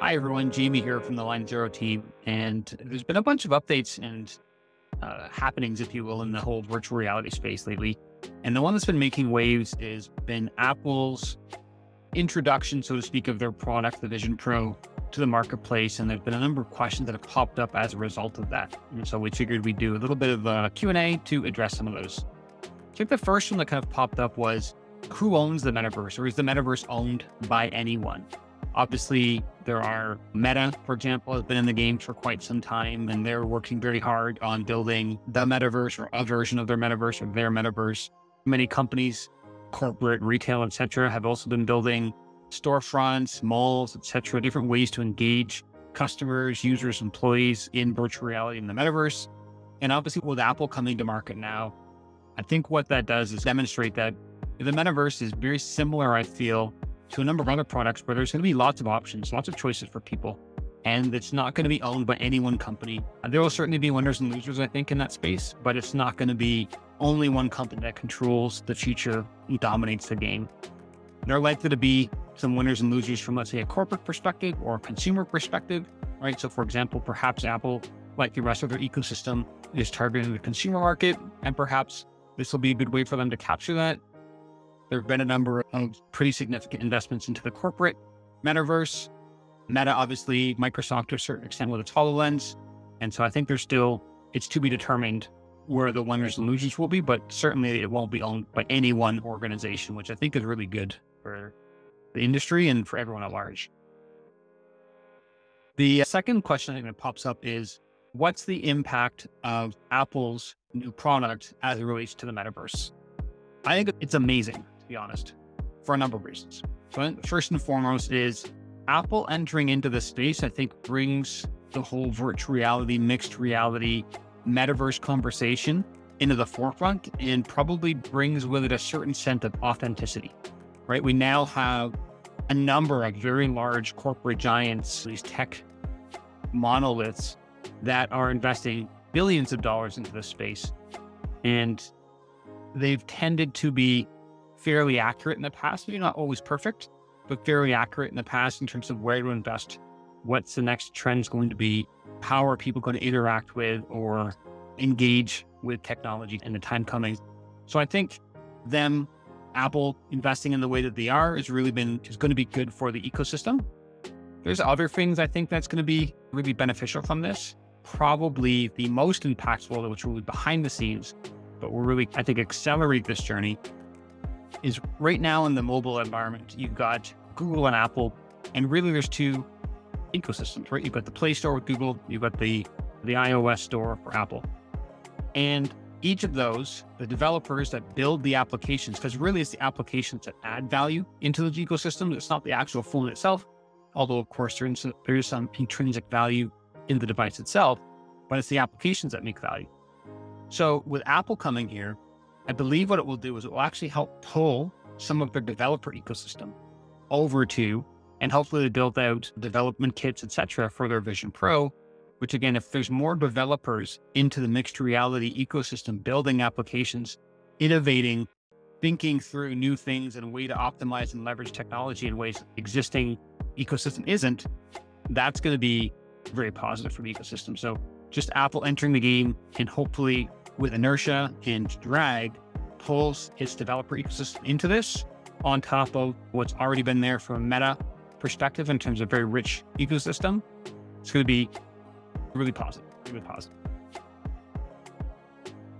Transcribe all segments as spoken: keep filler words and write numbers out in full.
Hi everyone, Jamie here from the Line Zero team, and there's been a bunch of updates and uh, happenings, if you will, in the whole virtual reality space lately. And the one that's been making waves has been Apple's introduction, so to speak, of their product, the Vision Pro, to the marketplace. And there've been a number of questions that have popped up as a result of that. And so we figured we'd do a little bit of a Q and A to address some of those. I think the first one that kind of popped up was, who owns the Metaverse, or is the Metaverse owned by anyone? Obviously, there are Meta, for example, has been in the game for quite some time, and they're working very hard on building the Metaverse or a version of their Metaverse or their Metaverse. Many companies, corporate, retail, et cetera, have also been building storefronts, malls, et cetera, different ways to engage customers, users, employees in virtual reality in the Metaverse. And obviously with Apple coming to market now, I think what that does is demonstrate that the Metaverse is very similar, I feel, to a number of other products where there's going to be lots of options, lots of choices for people, and it's not going to be owned by any one company. There will certainly be winners and losers, I think, in that space, but it's not going to be only one company that controls the future and dominates the game. There are likely to be some winners and losers from, let's say, a corporate perspective or a consumer perspective, right? So for example, perhaps Apple, like the rest of their ecosystem, is targeting the consumer market, and perhaps this will be a good way for them to capture that. There have been a number of pretty significant investments into the corporate Metaverse. Meta, obviously, Microsoft to a certain extent with its HoloLens. And so I think there's still, it's to be determined where the winners and losers will be, but certainly it won't be owned by any one organization, which I think is really good for the industry and for everyone at large. The second question I think that pops up is, what's the impact of Apple's new product as it relates to the Metaverse? I think it's amazing, be honest, for a number of reasons. So first and foremost is Apple entering into this space, I think, brings the whole virtual reality, mixed reality, Metaverse conversation into the forefront, and probably brings with it a certain sense of authenticity, right? We now have a number of very large corporate giants, these tech monoliths, that are investing billions of dollars into this space, and they've tended to be fairly accurate in the past, maybe not always perfect, but fairly accurate in the past in terms of where to invest, what's the next trend's going to be, how are people going to interact with or engage with technology in the time coming. So I think them, Apple, investing in the way that they are has really been, is going to be good for the ecosystem. There's other things I think that's going to be really beneficial from this. Probably the most impactful, which will be behind the scenes, but will really, I think, accelerate this journey, is right now in the mobile environment, you've got Google and Apple, and really there's two ecosystems, right? You've got the Play Store with Google, you've got the, the iOS store for Apple. And each of those, the developers that build the applications, because really it's the applications that add value into those ecosystems, it's not the actual phone itself, although of course there is, there is some intrinsic value in the device itself, but it's the applications that make value. So with Apple coming here, I believe what it will do is it will actually help pull some of their developer ecosystem over to, and hopefully build out development kits, et cetera, for their Vision Pro, which again, if there's more developers into the mixed reality ecosystem, building applications, innovating, thinking through new things and a way to optimize and leverage technology in ways existing ecosystem isn't, that's going to be very positive for the ecosystem. So just Apple entering the game, and hopefully with inertia and drag, pulls its developer ecosystem into this on top of what's already been there from a Meta perspective in terms of very rich ecosystem. It's going to be really positive, really positive.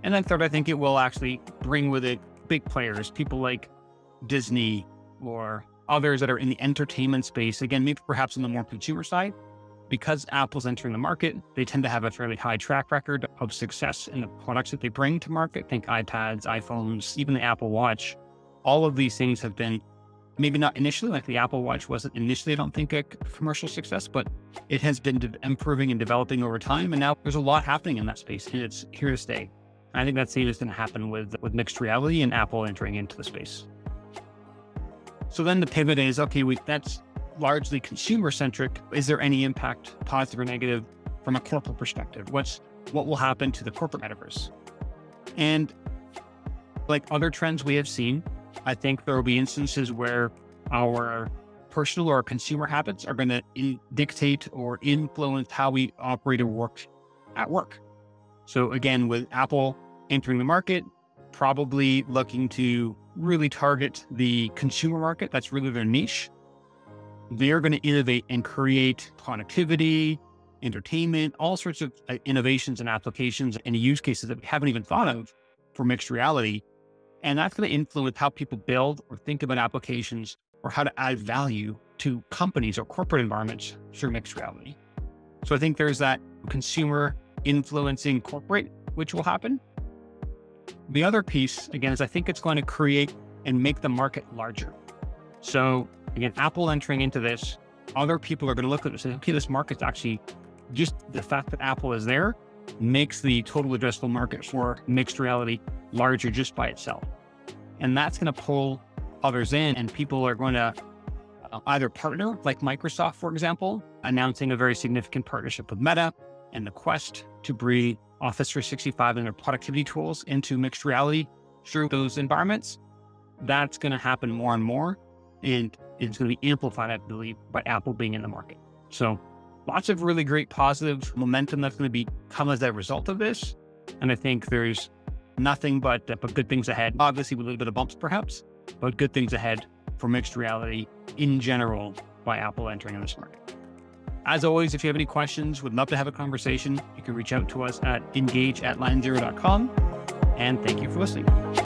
And then third, I think it will actually bring with it big players, people like Disney or others that are in the entertainment space. Again, maybe perhaps on the more consumer side, because Apple's entering the market, they tend to have a fairly high track record of success in the products that they bring to market. Think iPads, iPhones, even the Apple Watch. All of these things have been, maybe not initially, like the Apple Watch wasn't initially, I don't think, a commercial success, but it has been improving and developing over time. And now there's a lot happening in that space, and it's here to stay. I think that scene is going to happen with, with mixed reality and Apple entering into the space. So then the pivot is, okay, we, that's largely consumer centric. Is there any impact, positive or negative, from a corporate perspective? What's, what will happen to the corporate Metaverse? And like other trends we have seen, I think there will be instances where our personal or our consumer habits are going to dictate or influence how we operate or work at work. So again, with Apple entering the market, probably looking to really target the consumer market, that's really their niche. They're going to innovate and create connectivity, entertainment, all sorts of innovations and applications and use cases that we haven't even thought of for mixed reality. And that's going to influence how people build or think about applications or how to add value to companies or corporate environments through mixed reality. So I think there's that consumer influencing corporate, which will happen. The other piece, again, is I think it's going to create and make the market larger. So again, Apple entering into this, other people are going to look at this and say, okay, this market's actually, just the fact that Apple is there makes the total addressable market for mixed reality larger just by itself. And that's going to pull others in, and people are going to either partner, like Microsoft, for example, announcing a very significant partnership with Meta and the Quest to bring Office three sixty-five and their productivity tools into mixed reality through those environments. That's going to happen more and more, and it's going to be amplified, I believe, by Apple being in the market. So lots of really great positive momentum that's going to be come as a result of this. And I think there's nothing but, but good things ahead, obviously with a little bit of bumps perhaps, but good things ahead for mixed reality in general by Apple entering this market. As always, if you have any questions, we'd love to have a conversation. You can reach out to us at engage at line zero dot com. And thank you for listening.